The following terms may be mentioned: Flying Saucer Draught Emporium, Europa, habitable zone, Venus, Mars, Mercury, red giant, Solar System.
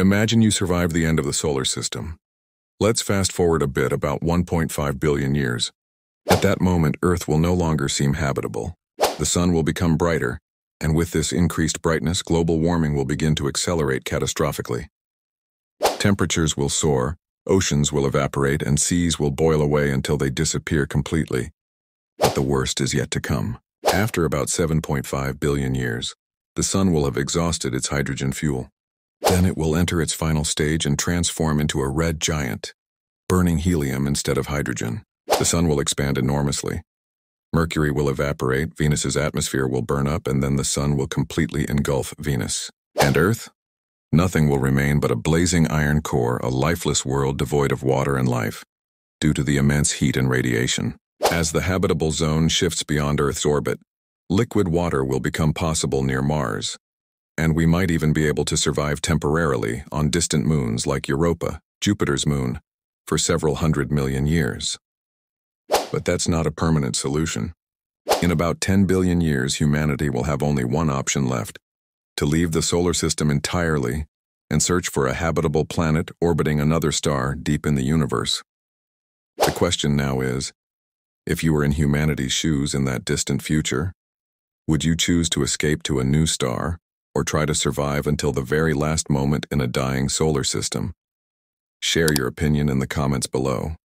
Imagine you survive the end of the solar system. Let's fast forward a bit, about 1.5 billion years. At that moment, Earth will no longer seem habitable. The sun will become brighter, and with this increased brightness, global warming will begin to accelerate catastrophically. Temperatures will soar, oceans will evaporate, and seas will boil away until they disappear completely. But the worst is yet to come. After about 7.5 billion years, the sun will have exhausted its hydrogen fuel. Then it will enter its final stage and transform into a red giant, burning helium instead of hydrogen. The sun will expand enormously. Mercury will evaporate, Venus's atmosphere will burn up, and then the sun will completely engulf Venus. And Earth? Nothing will remain but a blazing iron core, a lifeless world devoid of water and life, due to the immense heat and radiation. As the habitable zone shifts beyond Earth's orbit, liquid water will become possible near Mars, and we might even be able to survive temporarily on distant moons like Europa, Jupiter's moon, for several 100 million years. But that's not a permanent solution. In about 10 billion years, humanity will have only one option left: to leave the solar system entirely and search for a habitable planet orbiting another star deep in the universe. The question now is, if you were in humanity's shoes in that distant future, would you choose to escape to a new star or try to survive until the very last moment in a dying solar system? Share your opinion in the comments below.